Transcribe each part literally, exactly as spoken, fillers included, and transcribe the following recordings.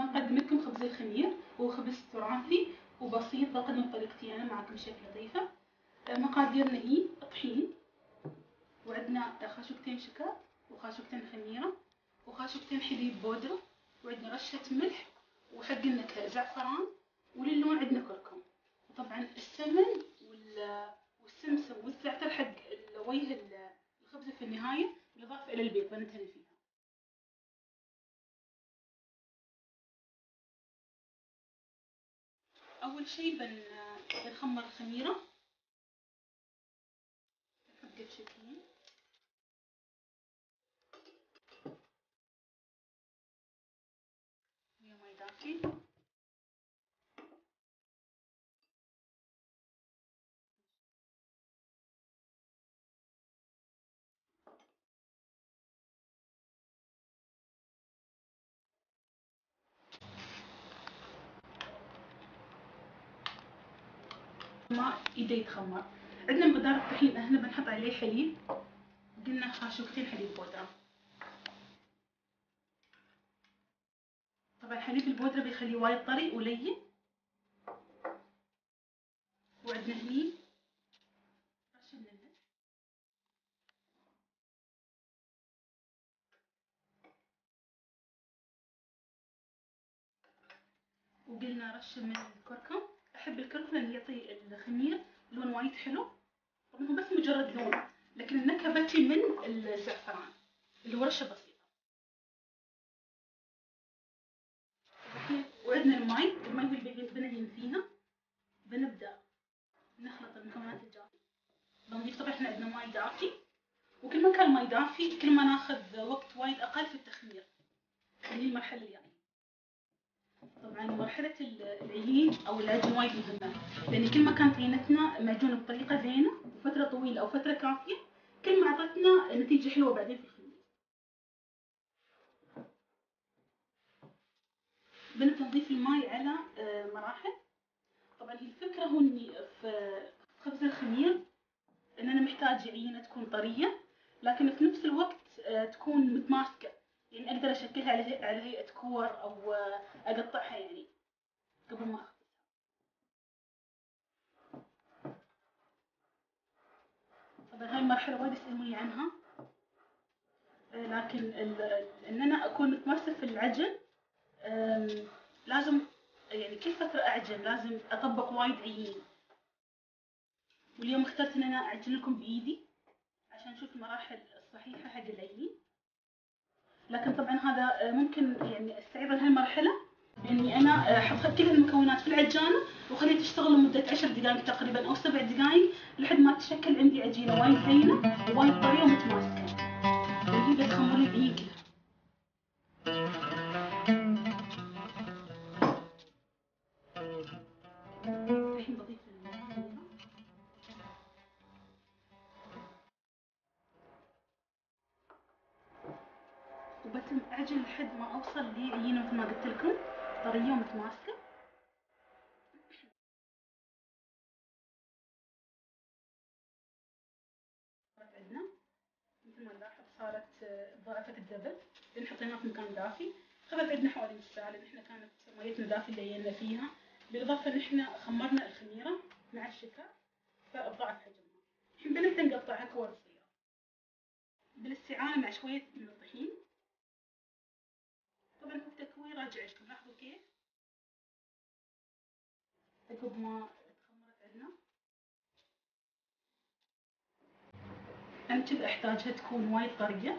غنقدم لكم خبز الخمير وخبز تراثي وبسيط بقدمه بطريقتي انا معكم شيف لطيفه. المقادير ديالنا هي طحين، وعندنا خاشوكتين شكر وخاشوكتين خميره وخاشوكتين حليب بودره، وعندنا رشه ملح وحق النكهه زعفران، وللون عندنا كركم، وطبعا السمن والسمسم والزعتر حق وجه الخبزه في النهايه بالاضافه الى البيض بنتهي فيه. اول شيء بن بنخمر الخميره حبه شكلين، ويا ماي دافي ما يبدا يتخمر. عندنا مقدار الطحين هنا بنحط عليه حليب، قلنا خاشوكتين حليب بودره. طبعا حليب البودره بيخليه وايد طري ولين. وعندنا هني رشه ملح، وقلنا رشه من الكركم. احب الكركم لان يعطي الخمير لون وايد حلو، رغم هو بس مجرد لون، لكن النكهه بتجي من الزعفران اللي هو رشه بسيطه. وعندنا الماي، الماي اللي بنبين فيها بنبدا نخلط المكونات الجافه. بنضيف طبعا احنا عندنا ماي دافي، وكل ما كان الماي دافي كل ما ناخذ وقت وايد اقل في التخمير اللي هي المرحله اللي يعني. طبعا مرحلة العجين أو العجن وايد مهمة، لأن كل ما كانت عينتنا معجونة بطريقة زينة وفترة طويلة أو فترة كافية كل ما عطتنا نتيجة حلوة بعدين في الخمير. بنبدأ نضيف الماي على مراحل. طبعا الفكرة هو إني في خبز الخمير إن أنا محتاجة عينة تكون طرية، لكن في نفس الوقت تكون متماسكة، يعني أقدر أشكلها على على هيئة كور أو أقطعها يعني قبل ما أخبزها. طبعا هاي المرحلة وايد يسألوني عنها، لكن إن أنا أكون متماسكة في العجن لازم يعني كل فترة أعجن، لازم أطبق وايد عيين. واليوم اخترت إن أنا أعجن لكم بإيدي عشان أشوف المراحل الصحيحة حق العجين، لكن طبعا هذا ممكن يعني استعير لهالمرحله باني انا حطيت كل المكونات في العجانه وخليتها تشتغل لمده عشر دقائق تقريبا او سبع دقائق لحد ما تشكل عندي عجينه وايد زينه وايد طريه ومتماسكه. هذي بتخمر لي العجين كلها. الحين بضيف وبتم أعجن لحد ما أوصل لعينة مثل ما قلت لكم طرية ومتماسكة. صارت عندنا مثل ما نلاحظ صارت ضعفت الدبل لأن حطيناها في مكان دافي، خذت عندنا حوالي نص ساعة لأن احنا كانت ميتنا دافي اللي عينا فيها، بالإضافة إن احنا خمرنا الخميرة مع الشكر فضاعف حجمها. الحين بنبدأ نقطعها كور صغيرة بالاستعانة مع شوية من الطحين. طبعا التكوين راجع لكم، لاحظوا كيف عقب ما تخمرت عندنا. انا كذا احتاجها تكون وايد طريه.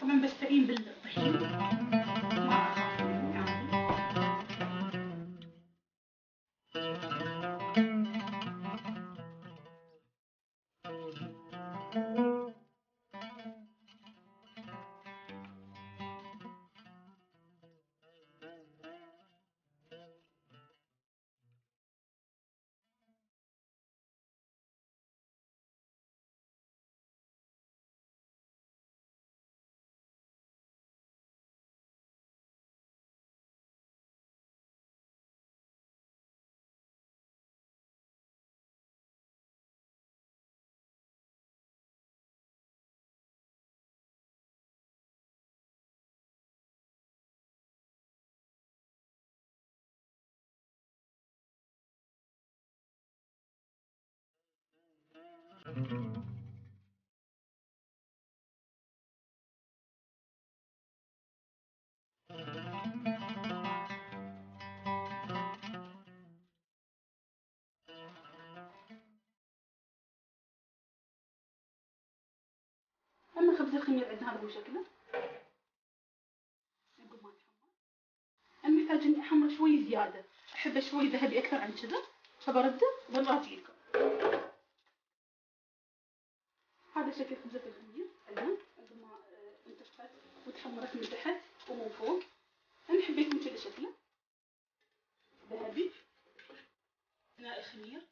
طبعا بستعين بالطحين مع أما خبز الخمير عندنا هذا المشكلة نقول ما نحمر، أما محتاج إني أحمر شوي زيادة، أحب شوي ذهبي أكثر عن كذا، فبرده وبنراجع لكم. هذا شكل خبزة الخمير عندنا عندما انتفت وتحمرت من تحت ومن فوق. أنا حبيت من كذا شكله ذهبي. هنا الخمير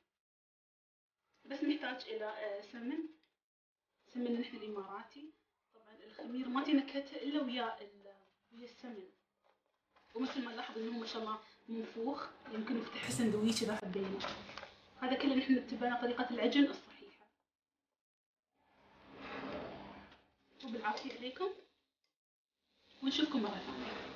بس نحتاج إلى سمن. سمننا نحن الإماراتي. طبعا الخمير ما تنكهته إلا ويا ويا السمن، ومثل ما نلاحظ إنه ما شاء الله منفوخ، يمكن نفتح سندويشة إذا حبينا. هذا كله نحن اتبعنا طريقة العجن الصحيحة. وبالعافية عليكم ونشوفكم مرة ثانية.